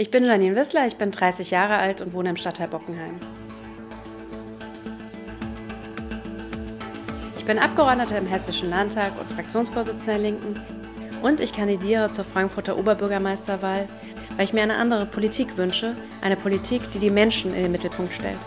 Ich bin Janine Wissler, ich bin 30 Jahre alt und wohne im Stadtteil Bockenheim. Ich bin Abgeordnete im Hessischen Landtag und Fraktionsvorsitzende der Linken und ich kandidiere zur Frankfurter Oberbürgermeisterwahl, weil ich mir eine andere Politik wünsche, eine Politik, die die Menschen in den Mittelpunkt stellt.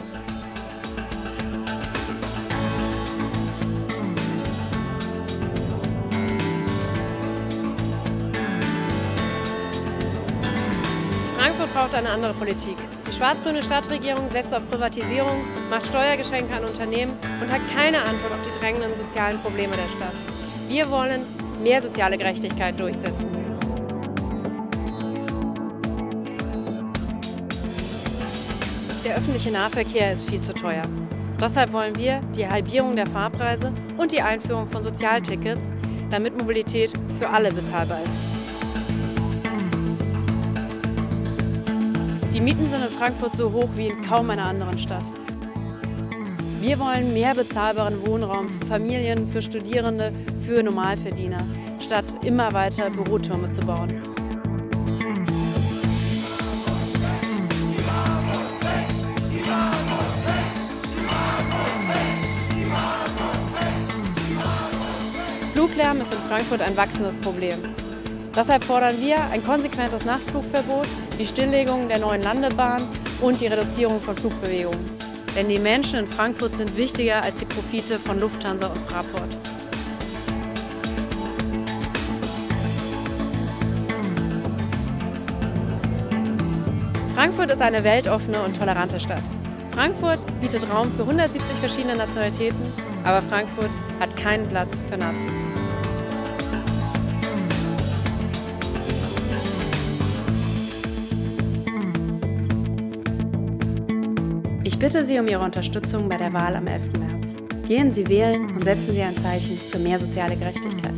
Frankfurt braucht eine andere Politik. Die schwarz-grüne Stadtregierung setzt auf Privatisierung, macht Steuergeschenke an Unternehmen und hat keine Antwort auf die drängenden sozialen Probleme der Stadt. Wir wollen mehr soziale Gerechtigkeit durchsetzen. Der öffentliche Nahverkehr ist viel zu teuer. Deshalb wollen wir die Halbierung der Fahrpreise und die Einführung von Sozialtickets, damit Mobilität für alle bezahlbar ist. Die Mieten sind in Frankfurt so hoch wie in kaum einer anderen Stadt. Wir wollen mehr bezahlbaren Wohnraum für Familien, für Studierende, für Normalverdiener, statt immer weiter Bürotürme zu bauen. Fluglärm ist in Frankfurt ein wachsendes Problem. Deshalb fordern wir ein konsequentes Nachtflugverbot, die Stilllegung der neuen Landebahn und die Reduzierung von Flugbewegungen. Denn die Menschen in Frankfurt sind wichtiger als die Profite von Lufthansa und Fraport. Frankfurt ist eine weltoffene und tolerante Stadt. Frankfurt bietet Raum für 170 verschiedene Nationalitäten, aber Frankfurt hat keinen Platz für Nazis. Ich bitte Sie um Ihre Unterstützung bei der Wahl am 11. März. Gehen Sie wählen und setzen Sie ein Zeichen für mehr soziale Gerechtigkeit.